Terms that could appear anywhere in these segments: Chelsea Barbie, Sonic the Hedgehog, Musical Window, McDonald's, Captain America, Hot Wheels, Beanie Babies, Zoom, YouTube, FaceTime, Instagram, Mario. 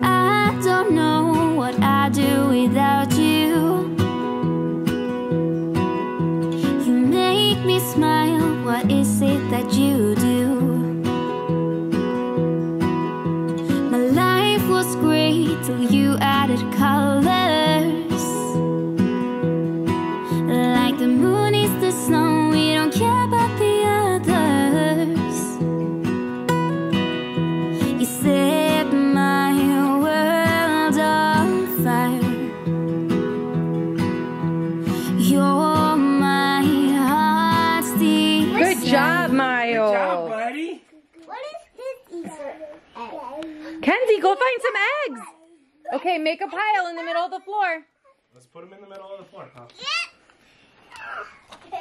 I don't know what I'd do without you. You make me smile, what is it that you do? My life was great till you added colors. Like the moon is the snow, we don't care about the others. You said Kenzie, go find some eggs. Okay, make a pile in the middle of the floor. Let's put them in the middle of the floor, huh?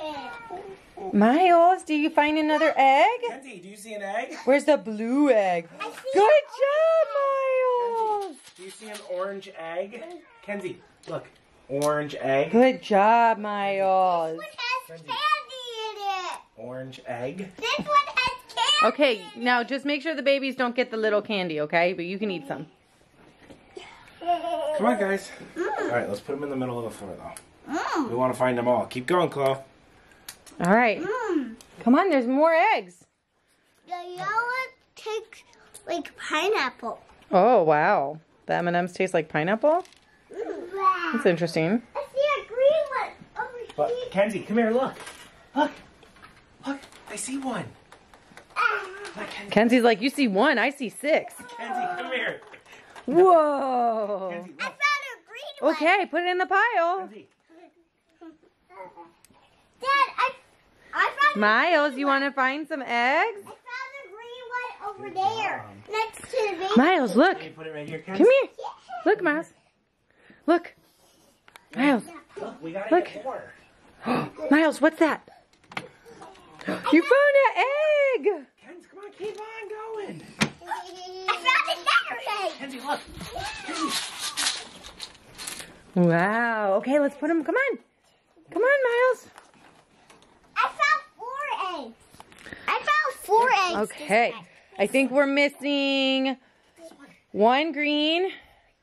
Miles, do you find another egg? Kenzie, do you see an egg? Where's the blue egg? Good job, Miles. Kenzie, do you see an orange egg? Kenzie, look. Orange egg. Good job, Miles. This one has candy in it. Orange egg. This one has okay, now just make sure the babies don't get the little candy, okay? But you can eat some. Come on, guys. All right, let's put them in the middle of the floor, though. We want to find them all. Keep going, Chloe. All right. Come on, there's more eggs. The yellow tastes like pineapple. Oh, wow. The M&Ms taste like pineapple? Wow. That's interesting. I see a green one over here. But, Kenzie, come here, look. Look. Look, I see one. Kenzie's like, you see one, I see six. Kenzie, come here. Whoa. Kenzie, I found a green one. Okay, put it in the pile. Kenzie. Dad, I found Miles, you want to find some eggs? I found a green one over there. Next to the baby. Miles, look. Can you put it right here, Kenzie? Come here. Yeah. Look, Miles. Look. Miles. Look, we got it more. Miles, what's that? You found an egg. Come on, keep on going. I found another egg. Kenzie, look. Kenzie. Wow. Okay, let's put them. Come on. Come on, Miles. I found 4 eggs. I found 4 eggs. Okay. I think we're missing 1 green,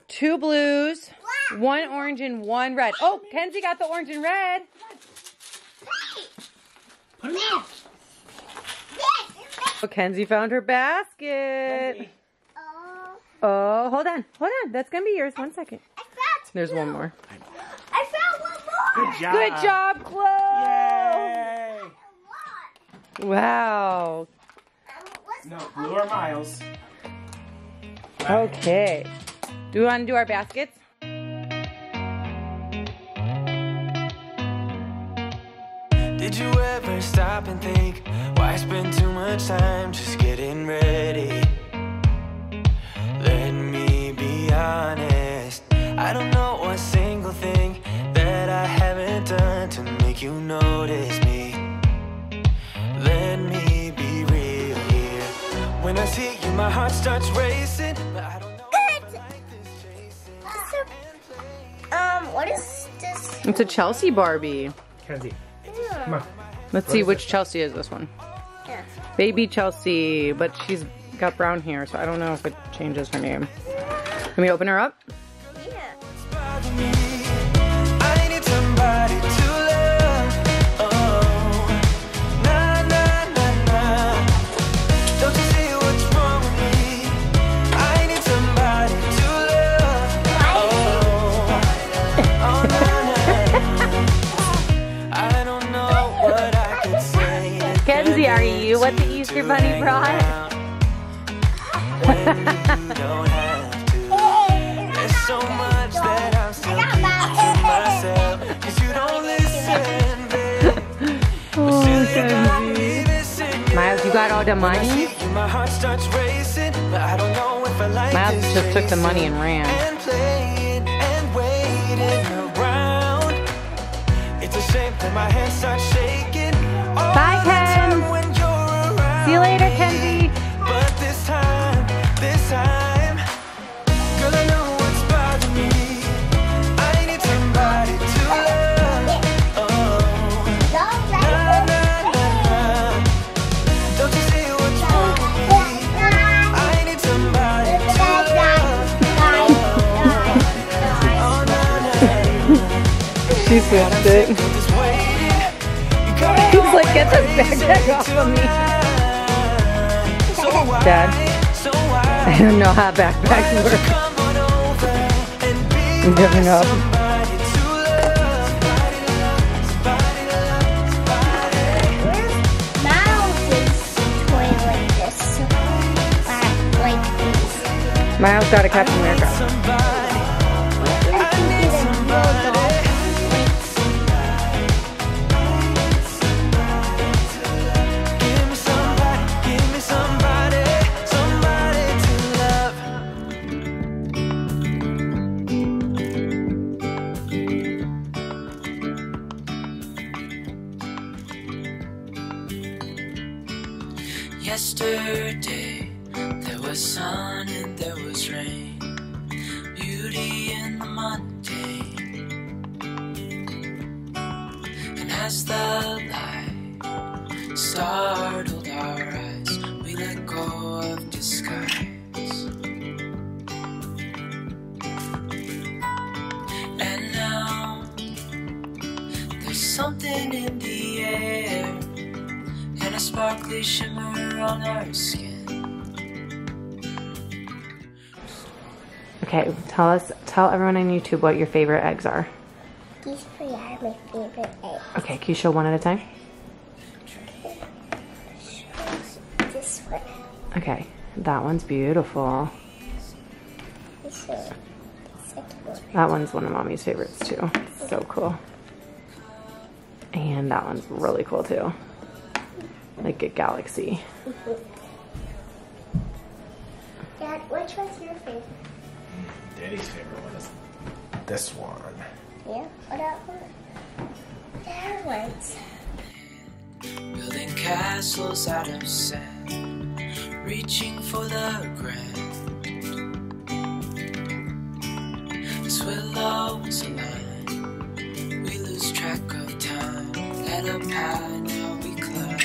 2 blues, black. 1 orange, and 1 red. Oh, Kenzie got the orange and red. Put them out. Oh, Kenzie found her basket. Kenzie. Oh, hold on. Hold on. That's going to be yours. 1 second. I found there's 1 more. I found 1 more. Good job. Good job, Chloe. Yay. Wow. No, Blue or Miles. Okay. Do we want to do our baskets? Did you ever stop and think, why spend too much time just getting ready? Let me be honest, I don't know one single thing that I haven't done to make you notice me. Let me be real here. When I see you, my heart starts racing, but I don't know if I like this chasing. What is this? It's a Chelsea Barbie. Kenzie. Come on. Let's see which Chelsea is this one. Yeah. Baby Chelsea, but she's got brown hair, so I don't know if it changes her name. Can we open her up? Yeah. I need somebody to love. Oh, na na na na. Don't you see what's wrong with me? I need somebody to love. Oh, na na na. I don't. Are you what the Easter Bunny brought? There's so much that I'm still myself, because you don't listen. Oh, Miles, you got all the money? Miles just took the money and ran. It's a shame that my hands start shaking. Bye, Ken. See you later, Kenzie. But this time, girl, I know what's bothering me. I need somebody to love. Oh, na na na. Don't you see what's wrong with me? I need somebody to love. She smashed it. He's like, get the backpack off of me. Dad, I don't know how backpacks work. I'm giving up. Where's Miles' toy like this? Like this. Miles got a Captain America. Yesterday, there was sun and there was rain, beauty in the mundane. And as the light startled our eyes, we let go of disguise. And now, there's something in the air, and a sparkly shimmer on our skin. Okay, tell everyone on YouTube what your favorite eggs are. These three are my favorite eggs. Okay, can you show one at a time? Okay, show this one. Okay, that one's beautiful. This one. That one's one of Mommy's favorites too. Okay. So cool. And that one's really cool too. Like a galaxy. Mm-hmm. Dad, which one's your favorite? Daddy's favorite one is this one. Yeah, what that one? That one's. Building castles out of sand, reaching for the grand. This will always align. We lose track of time. Let up high, now we climb.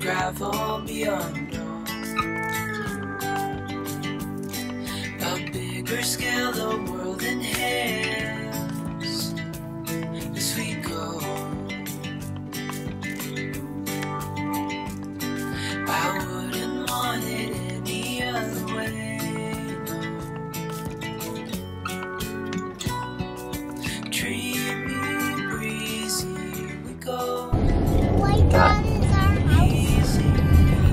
Gravel beyond all. A bigger scale, the world inhales as we go. I wouldn't want it any other way. Dreamy, breezy, we go. My God.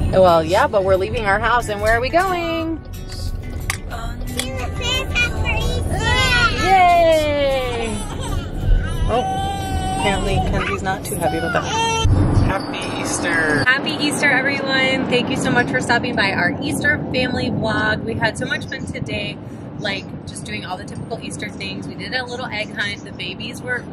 Well, yeah, but we're leaving our house, and where are we going? To the fair for Easter! Yay! Oh, apparently Kenzie's not too happy about that. Happy Easter! Happy Easter, everyone! Thank you so much for stopping by our Easter family vlog. We had so much fun today, like just doing all the typical Easter things. We did a little egg hunt. The babies were...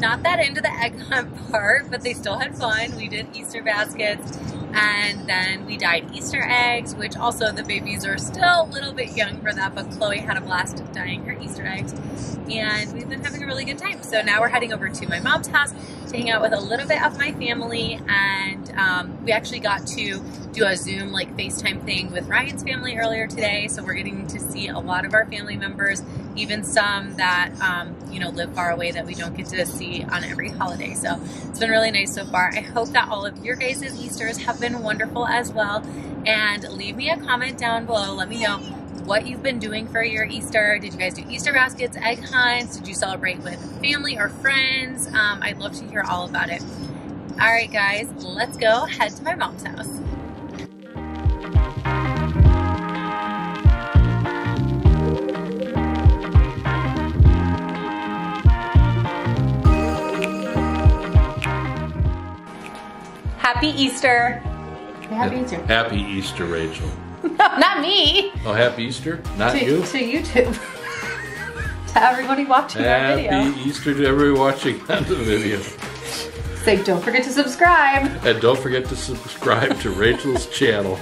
not that into the egg hunt part, but they still had fun. We did Easter baskets, and then we dyed Easter eggs, which also the babies are still a little bit young for that, but Chloe had a blast dyeing her Easter eggs, and we've been having a really good time. So now we're heading over to my mom's house to hang out with a little bit of my family, and we actually got to do a Zoom like FaceTime thing with Ryan's family earlier today, so we're getting to see a lot of our family members, even some that you know, live far away that we don't get to see on every holiday. So it's been really nice so far. I hope that all of your guys' Easters have been wonderful as well, and leave me a comment down below. Let me know what you've been doing for your Easter. Did you guys do Easter baskets, egg hunts? Did you celebrate with family or friends? I'd love to hear all about it. All right, guys, let's go head to my mom's house. Happy Easter. Happy Easter. Happy Easter, Rachel. Not me. Oh, happy Easter? Not you? To YouTube. To everybody watching our video. Happy Easter to everybody watching on the video. Say, don't forget to subscribe. And don't forget to subscribe to Rachel's channel.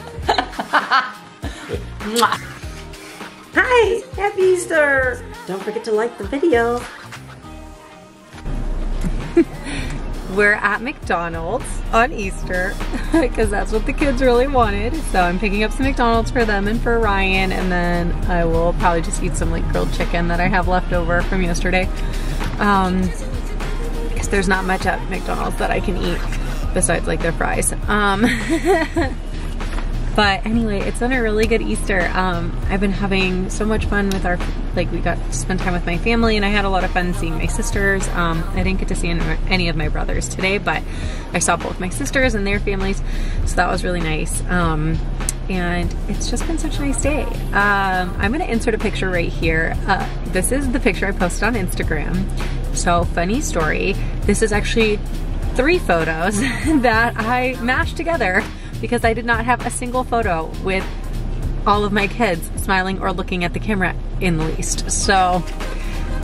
Hi, happy Easter. Don't forget to like the video. We're at McDonald's on Easter because that's what the kids really wanted. So I'm picking up some McDonald's for them and for Ryan, and then I will probably just eat some like grilled chicken that I have left over from yesterday. Because there's not much at McDonald's that I can eat besides like their fries. But anyway, it's been a really good Easter. I've been having so much fun with our, like we got to spend time with my family, and I had a lot of fun seeing my sisters. I didn't get to see any of my brothers today, but I saw both my sisters and their families, so that was really nice. And it's just been such a nice day. I'm gonna insert a picture right here. This is the picture I posted on Instagram. So funny story, this is actually 3 photos that I mashed together, because I did not have a single photo with all of my kids smiling or looking at the camera in the least. So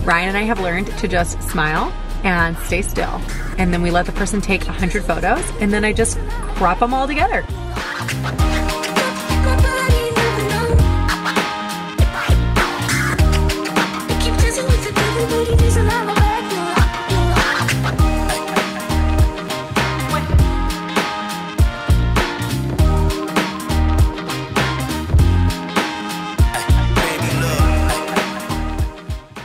Ryan and I have learned to just smile and stay still. And then we let the person take 100 photos, and then I just crop them all together.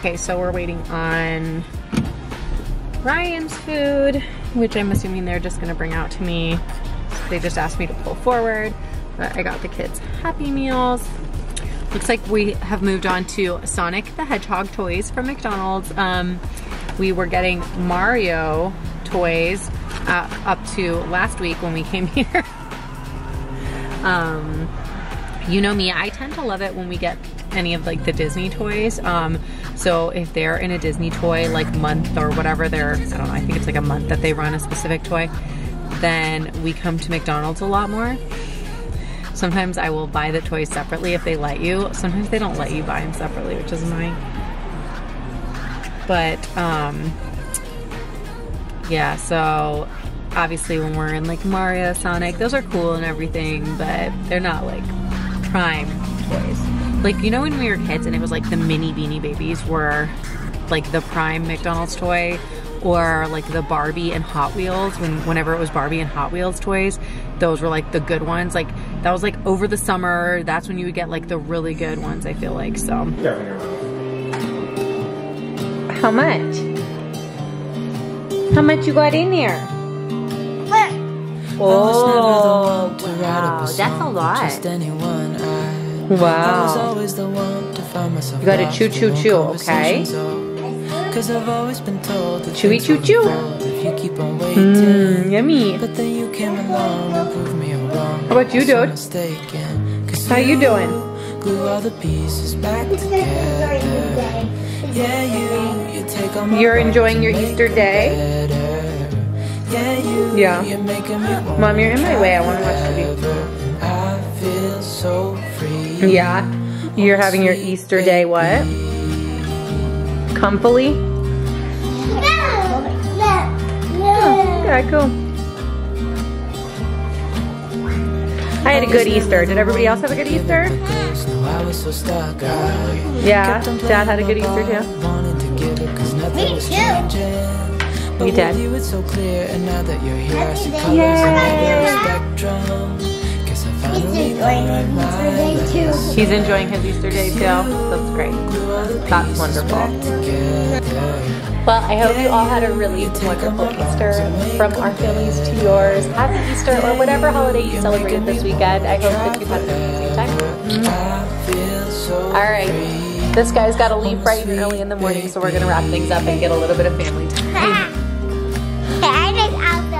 Okay, so we're waiting on Ryan's food, which I'm assuming they're just gonna bring out to me. They just asked me to pull forward, but I got the kids Happy Meals. Looks like we have moved on to Sonic the Hedgehog toys from McDonald's. We were getting Mario toys up to last week when we came here. You know me, I tend to love it when we get any of like the Disney toys. So if they're in a Disney toy like month or whatever, I don't know, I think it's like a month that they run a specific toy, then we come to McDonald's a lot more. Sometimes I will buy the toys separately if they let you. Sometimes they don't let you buy them separately, which is annoying. But yeah, so obviously when we're in like Mario, Sonic, those are cool and everything, but they're not like prime toys. Like, you know, when we were kids and it was like the mini Beanie Babies were like the prime McDonald's toy, or like the Barbie and Hot Wheels, whenever it was Barbie and Hot Wheels toys, those were like the good ones. Like, that was like over the summer, that's when you would get like the really good ones, I feel like, so. How much? How much you got in here? Oh, wow, that's a lot. Wow. You gotta chew, chew, chew, okay? Chewy, chew, chew. Mmm, yummy. How about you, dude? How you doing? You're enjoying your Easter day? Yeah. Mom, you're in my way. I want to watch TV. So free. Yeah, you're having your Easter day what? Comfily? Oh, yeah, cool. I had a good Easter. Did everybody else have a good Easter? Yeah, Dad had a good Easter too. Me too. You did. Yay. He's enjoying his Easter day too. That's great. That's wonderful. Well, I hope you all had a really wonderful Easter. From our families to yours, happy Easter, or whatever holiday you celebrated this weekend. I hope that you had an amazing time. All right, this guy's got to leave bright and early in the morning, so we're gonna wrap things up and get a little bit of family time.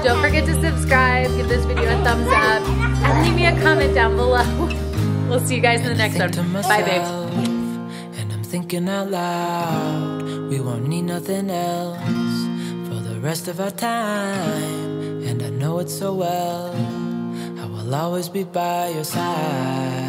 Don't forget to subscribe, give this video a thumbs up, and leave me a comment down below. We'll see you guys in the next one. Bye, babes. And I'm thinking out loud, we won't need nothing else for the rest of our time. And I know it so well, I will always be by your side.